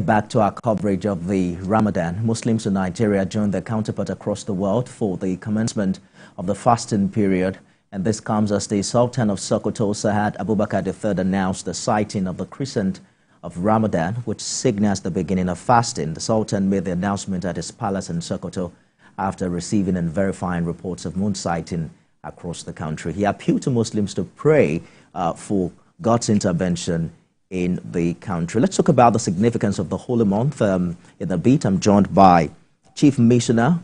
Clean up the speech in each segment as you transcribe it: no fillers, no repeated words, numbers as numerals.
Back to our coverage of the Ramadan. Muslims in Nigeria joined their counterpart across the world for the commencement of the fasting period. And this comes as the Sultan of Sokoto, Sa'ad Abubakar III, announced the sighting of the crescent of Ramadan, which signals the beginning of fasting. The Sultan made the announcement at his palace in Sokoto after receiving and verifying reports of moon sighting across the country. He appealed to Muslims to pray for God's intervention in the country. Let's talk about the significance of the holy month in a bit. I'm joined by Chief Missioner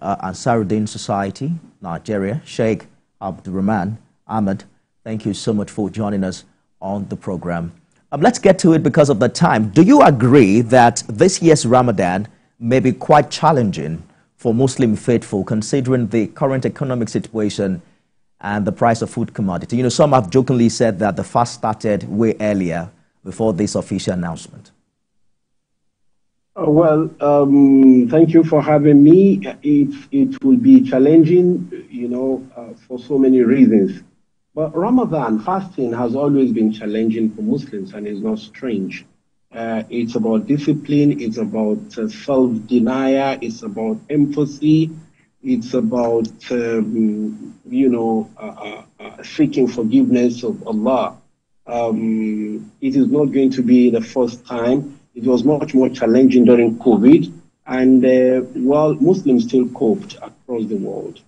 Ansaruddin Society, Nigeria, Sheikh Abdurrahman Ahmed. Thank you so much for joining us on the program. Let's get to it because of the time. Do you agree that this year's Ramadan may be quite challenging for Muslim faithful considering the current economic situation and the price of food commodity? You know, some have jokingly said that the fast started way earlier before this official announcement. Thank you for having me. It will be challenging, you know, for so many reasons. But Ramadan fasting has always been challenging for Muslims, and it's not strange. It's about discipline. It's about self-denial. It's about empathy. It's about, seeking forgiveness of Allah. It is not going to be the first time. It was much more challenging during COVID, and Muslims still coped across the world.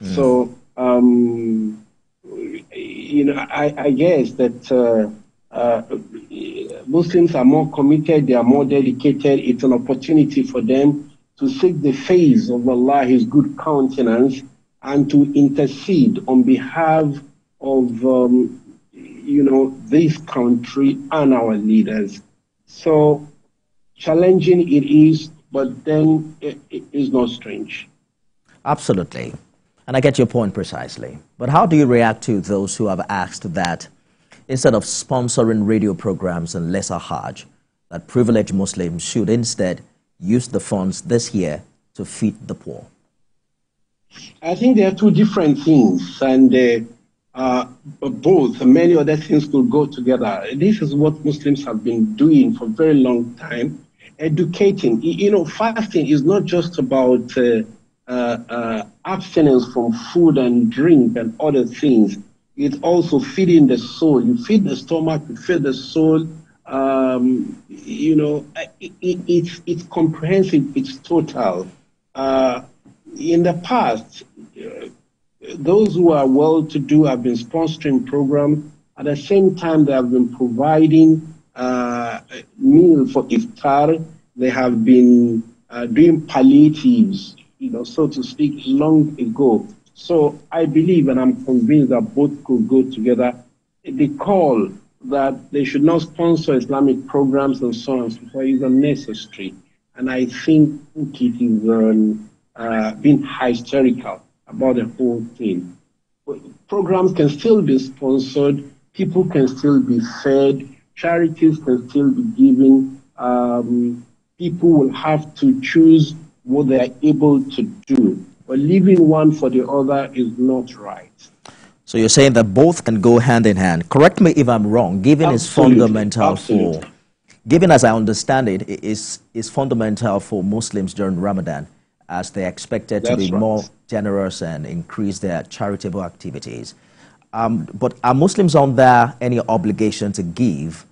Mm. So, I guess that Muslims are more committed, they are more dedicated. It's an opportunity for them to seek the face of Allah, His good countenance, and to intercede on behalf of this country and our leaders. So challenging it is, but then it is not strange. Absolutely. And I get your point precisely. But how do you react to those who have asked that instead of sponsoring radio programs and lesser Hajj, that privileged Muslims should instead use the funds this year to feed the poor? I think there are two different things, and many other things could go together. This is what Muslims have been doing for a very long time, educating. You know, fasting is not just about abstinence from food and drink and other things. It's also feeding the soul. You feed the stomach, you feed the soul. It's comprehensive, it's total. In the past, those who are well-to-do have been sponsoring programs. At the same time, they have been providing meals for iftar. They have been doing palliatives, so to speak, long ago. So I believe, and I'm convinced, that both could go together. The call that they should not sponsor Islamic programs and so on, so it's unnecessary. And I think it is being hysterical about the whole thing. Programs can still be sponsored, people can still be fed, charities can still be given, people will have to choose what they are able to do. But leaving one for the other is not right. So you're saying that both can go hand in hand. Correct me if I'm wrong. Giving is fundamental for... Giving, as I understand it, is fundamental for Muslims during Ramadan, as they're expected to be more generous and increase their charitable activities. But are Muslims under any obligation to give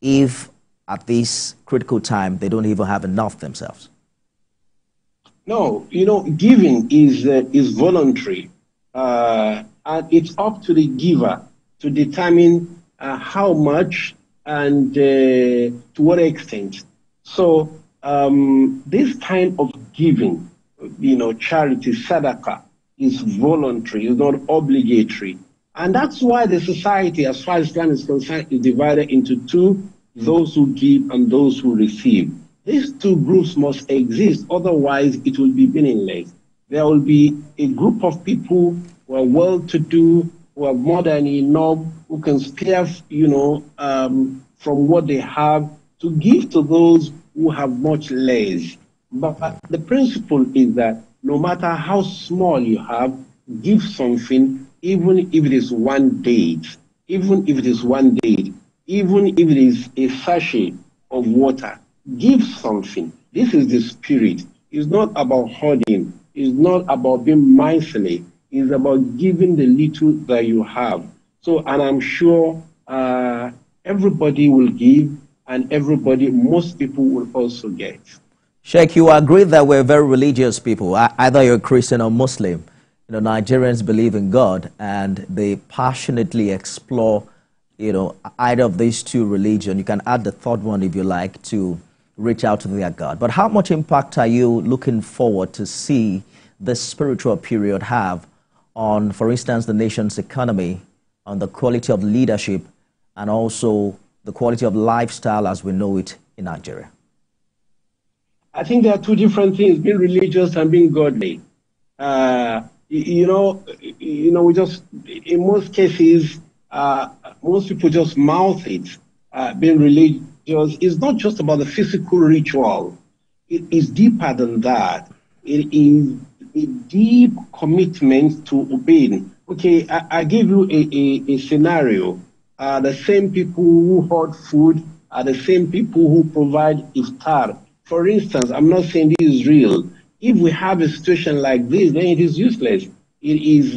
if at this critical time they don't even have enough themselves? No, giving is voluntary. And it's up to the giver to determine how much and to what extent. So this kind of giving, charity, sadaqah, is voluntary, is not obligatory. And that's why the society, as far as Islam is concerned, is divided into two, those who give and those who receive. These two groups must exist, otherwise it will be meaningless. There will be a group of people who are well-to-do, who are more than enough, who can spare, from what they have to give to those who have much less. But the principle is that no matter how small you have, give something, even if it is one date, even if it is a sachet of water, give something. This is the spirit. It's not about hoarding. It's not about being mindfully. It's about giving the little that you have. So, and I'm sure everybody will give, and everybody, most people will also get. Sheikh, you agree that we're very religious people. Either you're Christian or Muslim. You know, Nigerians believe in God, and they passionately explore, you know, either of these two religions. You can add the third one if you like to reach out to their God. But how much impact are you looking forward to see the spiritual period have on, for instance, the nation's economy, on the quality of leadership, and also the quality of lifestyle as we know it in Nigeria? I think there are two different things, being religious and being godly. We just, in most cases, most people just mouth it, being religious. It's not just about the physical ritual. It is deeper than that. It is a deep commitment to obeying. Okay, I give you a scenario. The same people who hoard food are the same people who provide iftar. For instance, I'm not saying this is real. If we have a situation like this, then it is useless. It's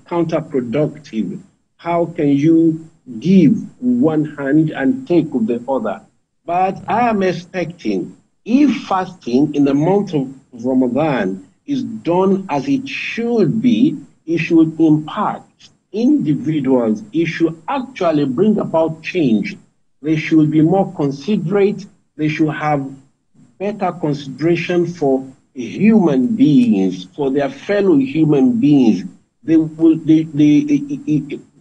counterproductive. How can you give one hand and take with the other? But I am expecting, if fasting in the month of Ramadan is done as it should be, it should impact individuals. It should actually bring about change. They should be more considerate. They should have better consideration for human beings, for their fellow human beings. They will.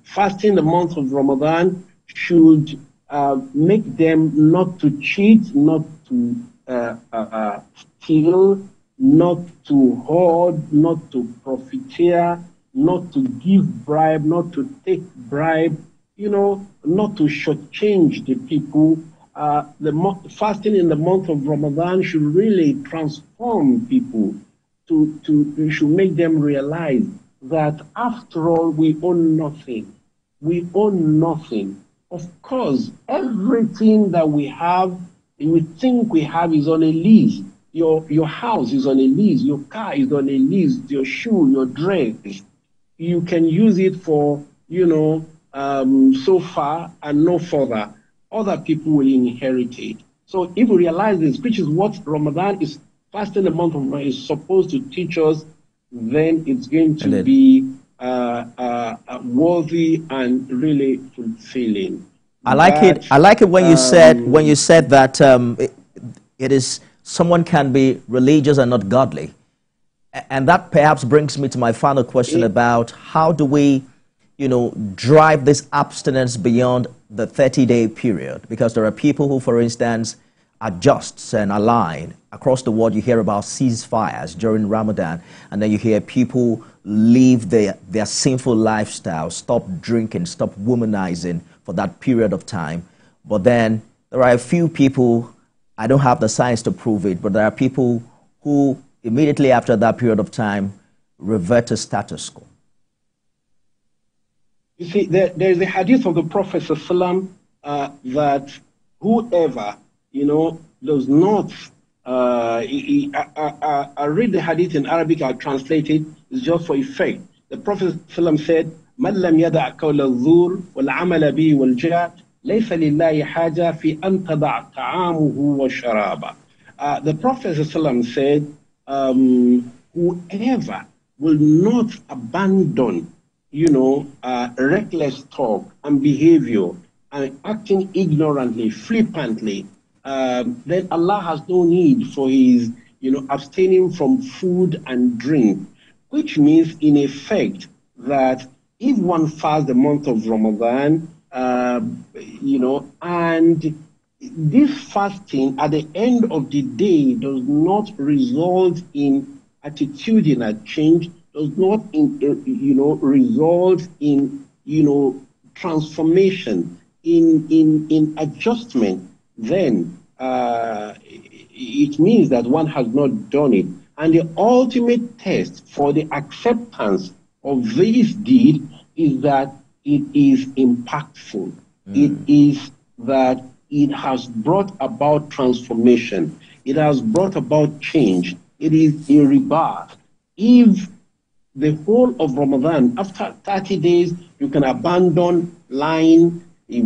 Fasting the month of Ramadan should make them not to cheat, not to steal, not to hoard, not to profiteer, not to give bribe, not to take bribe, you know, not to shortchange the people. Fasting in the month of Ramadan should really transform people. It should make them realize that after all, we own nothing. We own nothing. Of course, everything that we have, we think we have, is on a lease. Your house is on a lease. Your car is on a lease. Your shoe, your dress, you can use it for, you know, so far and no further. Other people will inherit it. So if we realize this, which is what Ramadan is, fasting the month of Ramadan is supposed to teach us, then it's going to be worthy and really fulfilling. I like it when you said that it is, someone can be religious and not godly, and that perhaps brings me to my final question about how do we, you know, drive this abstinence beyond the 30-day period, because there are people who, for instance, adjusts and align. Across the world, you hear about ceasefires during Ramadan, and then you hear people leave their sinful lifestyle, stop drinking, stop womanizing for that period of time. But then there are a few people, I don't have the science to prove it, but there are people who immediately after that period of time revert to status quo. You see, there is a hadith of the Prophet ﷺ that whoever, you know, does not, I read the hadith in Arabic, I'll translate it, it's just for effect. The Prophet ﷺ said, مَنْ لَمْ يَدَعْ قَوْلَ الظُّورِ وَالْعَمَلَ بِهِ وَالْجَاعِ لَيْسَ لِلَّهِ حَاجَةٌ فِي أَنْ تَدَعْ طَعَامَهُ وَشَرَابَهُ. The Prophet ﷺ said, whoever will not abandon, you know, reckless talk and behavior and acting ignorantly, flippantly, then Allah has no need for his, you know, abstaining from food and drink, which means in effect that if one fasts the month of Ramadan, you know, and this fasting at the end of the day does not result in attitudinal change, does not, you know, result in, you know, transformation, in adjustment, then it means that one has not done it. And the ultimate test for the acceptance of this deed is that it is impactful. It is that it has brought about transformation. It has brought about change. It is a rebirth. If the whole of Ramadan, after 30 days, you can abandon lying,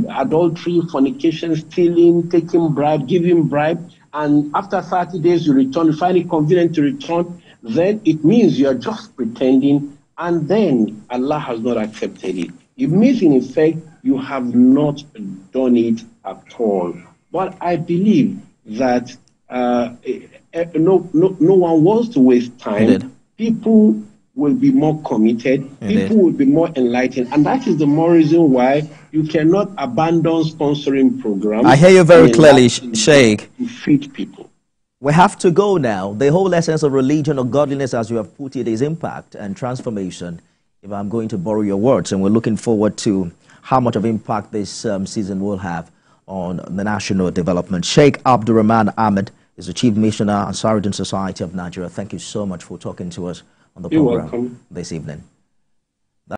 adultery, fornication, stealing, taking bribe, giving bribe, and after 30 days you return, you find it convenient to return, then it means you are just pretending, and then Allah has not accepted it. It means, in effect, you have not done it at all. But I believe that no one wants to waste time. Indeed. People will be more committed. Indeed. People will be more enlightened. And that is the more reason why you cannot abandon sponsoring programs. I hear you very clearly, Sheikh. To feed people. We have to go now. The whole essence of religion or godliness, as you have put it, is impact and transformation. If I'm going to borrow your words, and we're looking forward to how much of impact this season will have on the national development. Sheikh Abdurrahman Ahmed is the Chief Missioner, Ansaruddin Society of Nigeria. Thank you so much for talking to us on the program this evening.